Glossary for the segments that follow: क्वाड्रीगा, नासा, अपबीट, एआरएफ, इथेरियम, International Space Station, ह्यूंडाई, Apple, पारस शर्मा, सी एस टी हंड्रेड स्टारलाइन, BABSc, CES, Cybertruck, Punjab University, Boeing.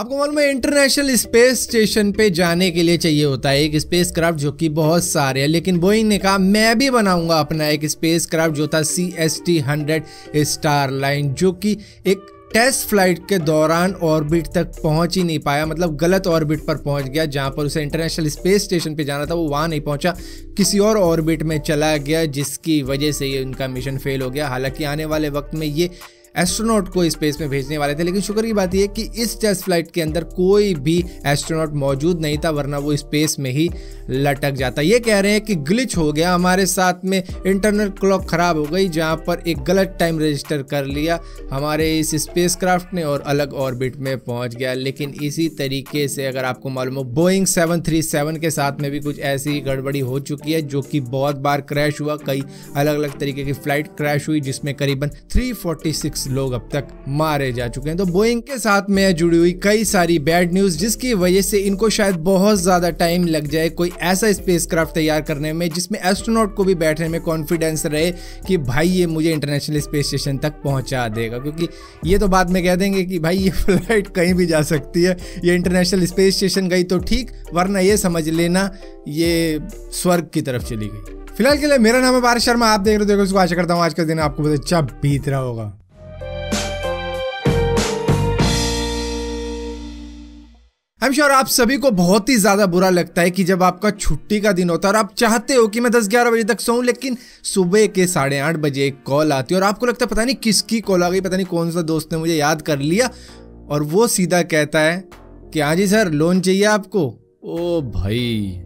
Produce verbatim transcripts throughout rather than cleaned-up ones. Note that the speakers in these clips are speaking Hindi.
आपको मालूम है इंटरनेशनल स्पेस स्टेशन पे जाने के लिए चाहिए होता है एक स्पेस क्राफ्ट, जो कि बहुत सारे हैं, लेकिन बोइंग ने कहा मैं भी बनाऊंगा अपना एक स्पेस क्राफ्ट जो था सी एस टी हंड्रेड स्टारलाइन, जो कि एक टेस्ट फ्लाइट के दौरान ऑर्बिट तक पहुंच ही नहीं पाया, मतलब गलत ऑर्बिट पर पहुंच गया। जहां पर उसे इंटरनेशनल स्पेस स्टेशन पे जाना था वो वहां नहीं पहुंचा, किसी और ऑर्बिट में चला गया, जिसकी वजह से ये उनका मिशन फेल हो गया। हालांकि आने वाले वक्त में ये एस्ट्रोनॉट को स्पेस में भेजने वाले थे, लेकिन शुक्र की बात यह कि इस टेस्ट फ्लाइट के अंदर कोई भी एस्ट्रोनॉट मौजूद नहीं था, वरना वो स्पेस में ही लटक जाता। ये कह रहे हैं कि ग्लिच हो गया हमारे साथ में, इंटरनल क्लॉक ख़राब हो गई, जहां पर एक गलत टाइम रजिस्टर कर लिया हमारे इस स्पेसक्राफ्ट ने और अलग ऑर्बिट में पहुंच गया। लेकिन इसी तरीके से अगर आपको मालूम हो बोइंग सेवन थ्री सेवन के साथ में भी कुछ ऐसी गड़बड़ी हो चुकी है, जो कि बहुत बार क्रैश हुआ, कई अलग अलग तरीके की फ़्लाइट क्रैश हुई, जिसमें करीबन थ्री फोर्टी सिक्स लोग अब तक मारे जा चुके हैं। तो बोइंग के साथ में जुड़ी हुई कई सारी बैड न्यूज, जिसकी वजह से इनको शायद बहुत ज्यादा टाइम लग जाए कोई ऐसा स्पेसक्राफ्ट तैयार करने में जिसमें एस्ट्रोनॉट को भी बैठने में कॉन्फिडेंस रहे कि भाई ये मुझे इंटरनेशनल स्पेस स्टेशन तक पहुंचा देगा, क्योंकि ये तो बाद में कह देंगे कि भाई ये फ्लाइट कहीं भी जा सकती है, ये इंटरनेशनल स्पेस स्टेशन गई तो ठीक, वरना ये समझ लेना ये स्वर्ग की तरफ चली गई। फिलहाल के लिए मेरा नाम है पारस शर्मा, आप देख रहे हो। आशा करता हूँ आज का दिन आपको बहुत अच्छा बीत रहा होगा। I'm sure आप सभी को बहुत ही ज़्यादा बुरा लगता है कि जब आपका छुट्टी का दिन होता है और आप चाहते हो कि मैं दस ग्यारह बजे तक सोऊं, लेकिन सुबह के साढ़े आठ बजे एक कॉल आती है और आपको लगता है पता नहीं किसकी कॉल आ गई, पता नहीं कौन सा दोस्त ने मुझे याद कर लिया, और वो सीधा कहता है कि हाँ जी सर लोन चाहिए आपको। ओ भाई,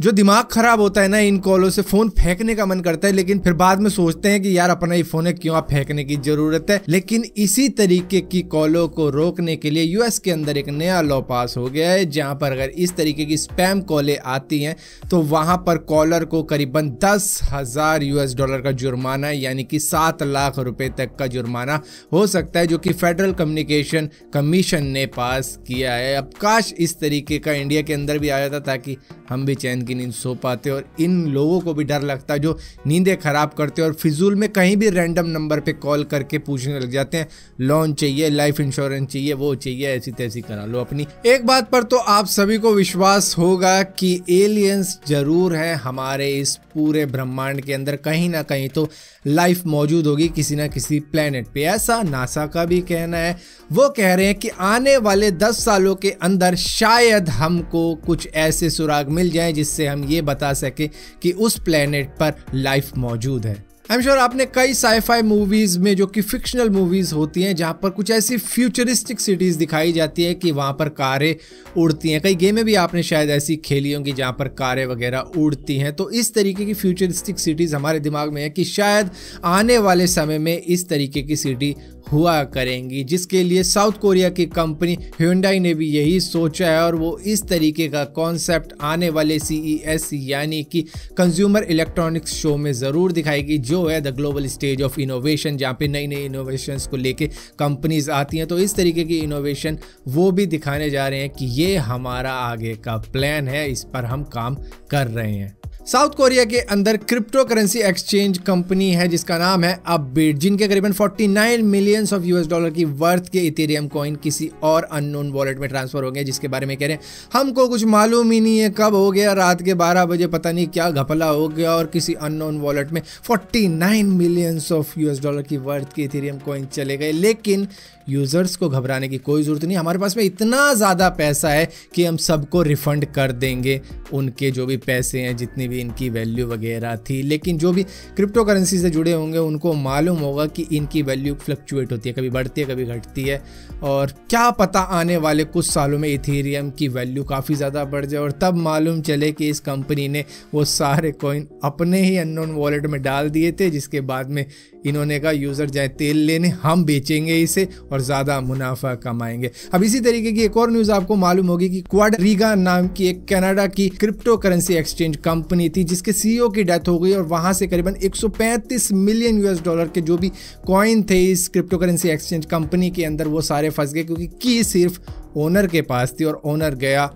जो दिमाग ख़राब होता है ना इन कॉलों से, फ़ोन फेंकने का मन करता है, लेकिन फिर बाद में सोचते हैं कि यार अपना ही फ़ोन है, क्यों आप फेंकने की ज़रूरत है। लेकिन इसी तरीके की कॉलों को रोकने के लिए यूएस के अंदर एक नया लॉ पास हो गया है, जहां पर अगर इस तरीके की स्पैम कॉलें आती हैं तो वहां पर कॉलर को करीबन दस हज़ार यूएस डॉलर का जुर्माना, यानी कि सात लाख रुपये तक का जुर्माना हो सकता है, जो कि फेडरल कम्युनिकेशन कमीशन ने पास किया है। अब काश इस तरीके का इंडिया के अंदर भी आ जाता, ताकि हम भी चैन की नींद सो पाते और इन लोगों को भी डर लगता जो नींदें खराब करते और फिजूल में कहीं भी रैंडम नंबर पे कॉल करके पूछने लग जाते हैं लोन चाहिए, लाइफ इंश्योरेंस चाहिए, वो चाहिए, ऐसी तैसी करा लो अपनी। एक बात पर तो आप सभी को विश्वास होगा कि एलियंस जरूर है, हमारे इस पूरे ब्रह्मांड के अंदर कहीं ना कहीं तो लाइफ मौजूद होगी किसी ना किसी प्लेनेट पे, ऐसा नासा का भी कहना है। वो कह रहे हैं कि आने वाले दस सालों के अंदर शायद हमको कुछ ऐसे सुराग मिल जाए जिससे हम ये बता सके कि उस प्लेनेट पर लाइफ मौजूद है। आई एम श्योर आपने कई साईफाई मूवीज़ में, जो कि फिक्शनल मूवीज़ होती हैं, जहाँ पर कुछ ऐसी फ्यूचरिस्टिक सिटीज़ दिखाई जाती है कि वहाँ पर कारें उड़ती हैं, कई गेमें भी आपने शायद ऐसी खेली होंगी जहाँ पर कारें वगैरह उड़ती हैं। तो इस तरीके की फ्यूचरिस्टिक सिटीज़ हमारे दिमाग में है कि शायद आने वाले समय में इस तरीके की सिटी हुआ करेंगी, जिसके लिए साउथ कोरिया की कंपनी ह्यूंडाई ने भी यही सोचा है और वो इस तरीके का कॉन्सेप्ट आने वाले सी ई एस यानी कि कंज्यूमर इलेक्ट्रॉनिक्स शो में ज़रूर दिखाएगी, जो है the global stage of innovation, जहाँ पे नई नई इनोवेशंस को लेके कंपनीज आती हैं। तो इस तरीके की इनोवेशन वो भी दिखाने जा रहे हैं कि ये हमारा आगे का प्लान है, इस पर हम काम कर रहे हैं। साउथ कोरिया के अंदर क्रिप्टो करेंसी एक्सचेंज कंपनी है जिसका नाम है अपबीट, जिनके करीबन उनचास मिलियंस ऑफ यूएस डॉलर की वर्थ के इथेरियम कॉइन किसी और अननोन वॉलेट में ट्रांसफर हो गए, जिसके बारे में कह रहे हैं हमको कुछ मालूम ही नहीं है कब हो गया, रात के बारह बजे पता नहीं क्या घपला हो गया और किसी अननोन वॉलेट में उनचास मिलियंस ऑफ यूएस डॉलर की वर्थ के इथेरियम कॉइन चले गए। लेकिन यूज़र्स को घबराने की कोई ज़रूरत नहीं, हमारे पास में इतना ज़्यादा पैसा है कि हम सबको रिफ़ंड कर देंगे उनके जो भी पैसे हैं, जितनी भी इनकी वैल्यू वगैरह थी। लेकिन जो भी क्रिप्टो करेंसी से जुड़े होंगे उनको मालूम होगा कि इनकी वैल्यू फ्लक्चुएट होती है, कभी बढ़ती है कभी घटती है, और क्या पता आने वाले कुछ सालों में इथेरियम की वैल्यू काफ़ी ज़्यादा बढ़ जाए और तब मालूम चले कि इस कंपनी ने वो सारे कॉइन अपने ही अननोन वॉलेट में डाल दिए थे, जिसके बाद में इन्होंने कहा यूज़र जाए तेल लेने, हम बेचेंगे इसे और ज़्यादा मुनाफा कमाएंगे। अब इसी तरीके की एक और न्यूज़ आपको मालूम होगी कि क्वाड्रीगा नाम की एक कनाडा की क्रिप्टो करेंसी एक्सचेंज कंपनी थी जिसके सीईओ की डेथ हो गई और वहाँ से करीबन एक सौ पैंतीस मिलियन यूएस डॉलर के जो भी कॉइन थे इस क्रिप्टो करेंसी एक्सचेंज कंपनी के अंदर वो सारे फंस गए, क्योंकि की सिर्फ ओनर के पास थी और ओनर गया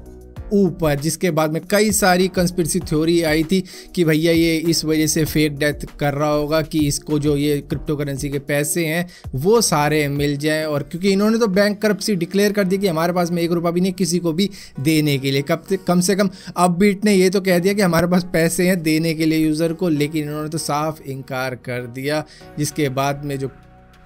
ऊपर, जिसके बाद में कई सारी कंस्पिरेसी थ्योरी आई थी कि भैया ये इस वजह से फेक डेथ कर रहा होगा कि इसको जो ये क्रिप्टो करेंसी के पैसे हैं वो सारे मिल जाएं, और क्योंकि इन्होंने तो बैंक करप्सी डिक्लेयर कर दी कि हमारे पास में एक रुपया भी नहीं किसी को भी देने के लिए। कब कम से कम अब बीट ने ये तो कह दिया कि हमारे पास पैसे हैं देने के लिए यूज़र को, लेकिन इन्होंने तो साफ इनकार कर दिया, जिसके बाद में जो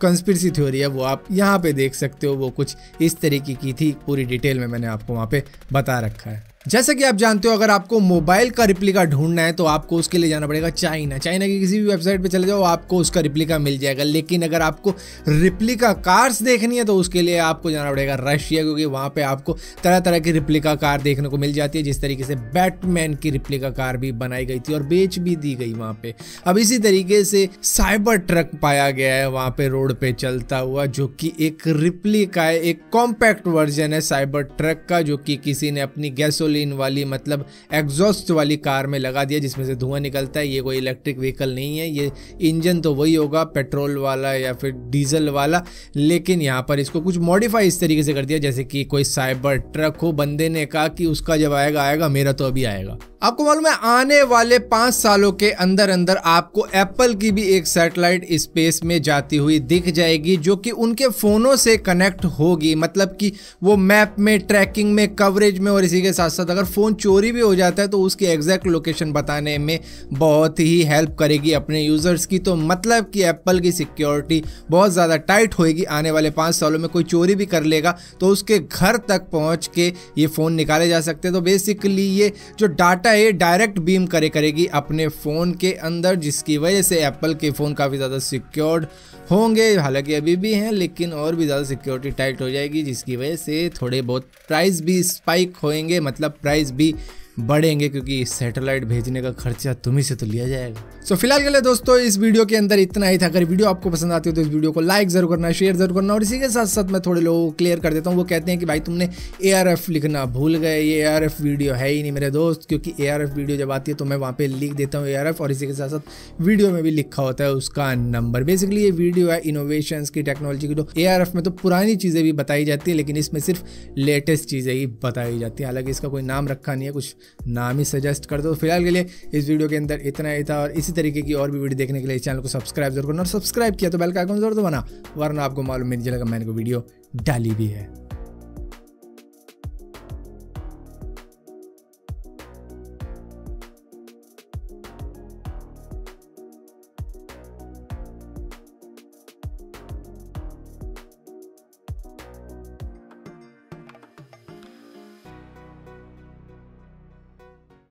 कंस्पिरेसी थ्योरी है वो आप यहाँ पे देख सकते हो, वो कुछ इस तरीके की थी। पूरी डिटेल में मैंने आपको वहाँ पे बता रखा है। जैसे कि आप जानते हो, अगर आपको मोबाइल का रिप्लिका ढूंढना है तो आपको उसके लिए जाना पड़ेगा चाइना। चाइना की किसी भी वेबसाइट पे चले जाओ, आपको उसका रिप्लिका मिल जाएगा। लेकिन अगर आपको रिप्लिका कार्स देखनी है तो उसके लिए आपको जाना पड़ेगा रशिया, क्योंकि वहाँ पे आपको तरह तरह की रिप्लिका कार देखने को मिल जाती है। जिस तरीके से बैटमैन की रिप्लिका कार भी बनाई गई थी और बेच भी दी गई वहाँ पे। अब इसी तरीके से साइबर ट्रक पाया गया है वहाँ पे रोड पे चलता हुआ, जो कि एक रिप्लिका है, एक कॉम्पैक्ट वर्जन है साइबर ट्रक का, जो कि किसी ने अपनी गैसोलीन वाली मतलब एग्जॉस्ट वाली कार में लगा दिया, जिसमें से धुआं निकलता है। ये कोई इलेक्ट्रिक व्हीकल नहीं है, ये इंजन तो वही होगा पेट्रोल वाला या फिर डीजल वाला, लेकिन यहाँ पर इसको कुछ मॉडिफाई इस तरीके से कर दिया जैसे कि कोई साइबर ट्रक हो। बंदे ने कहा कि उसका जब आएगा आएगा, मेरा तो अभी आएगा। आपको मालूम है आने वाले पाँच सालों के अंदर अंदर आपको एप्पल की भी एक सैटेलाइट स्पेस में जाती हुई दिख जाएगी, जो कि उनके फ़ोनों से कनेक्ट होगी। मतलब कि वो मैप में, ट्रैकिंग में, कवरेज में, और इसी के साथ साथ अगर फ़ोन चोरी भी हो जाता है तो उसकी एग्जैक्ट लोकेशन बताने में बहुत ही हेल्प करेगी अपने यूज़र्स की। तो मतलब कि एप्पल की सिक्योरिटी बहुत ज़्यादा टाइट होएगी। आने वाले पाँच सालों में कोई चोरी भी कर लेगा तो उसके घर तक पहुँच के ये फ़ोन निकाले जा सकते हैं। तो बेसिकली ये जो डाटा ये डायरेक्ट बीम करे करेगी अपने फ़ोन के अंदर, जिसकी वजह से एप्पल के फ़ोन काफ़ी ज़्यादा सिक्योर्ड होंगे। हालांकि अभी भी हैं, लेकिन और भी ज़्यादा सिक्योरिटी टाइट हो जाएगी, जिसकी वजह से थोड़े बहुत प्राइस भी स्पाइक होएंगे, मतलब प्राइस भी बढ़ेंगे, क्योंकि सैटेलाइट भेजने का खर्चा तुम्ही से तो लिया जाएगा। सो so, फिलहाल के लिए दोस्तों इस वीडियो के अंदर इतना ही था। अगर वीडियो आपको पसंद आती हो तो इस वीडियो को लाइक जरूर करना, शेयर जरूर करना। और इसी के साथ साथ मैं थोड़े लोगों को क्लियर कर देता हूँ, वो कहते हैं कि भाई तुमने एआरएफ लिखना भूल गए, ये एआरएफ वीडियो है ही नहीं मेरे दोस्त, क्योंकि एआरएफ वीडियो जब आती है तो मैं वहाँ पर लिख देता हूँ एआरएफ, और इसी के साथ साथ वीडियो में भी लिखा होता है उसका नंबर। बेसिकली ये वीडियो है इनोवेशन की, टेक्नोलॉजी की। तो एआरएफ में तो पुरानी चीज़ें भी बताई जाती है, लेकिन इसमें सिर्फ लेटेस्ट चीज़ें ही बताई जाती है। हालांकि इसका कोई नाम रखा नहीं है, कुछ नाम ही सजेस्ट कर दो। फिलहाल के लिए इस वीडियो के अंदर इतना ही था, और इसी तरीके की और भी वीडियो देखने के लिए चैनल को सब्सक्राइब जरूर करना, और सब्सक्राइब किया तो बेल का आइकन जरूर दबाना, वरना आपको मालूम मेरी जगह मैंने को वीडियो डाली भी है।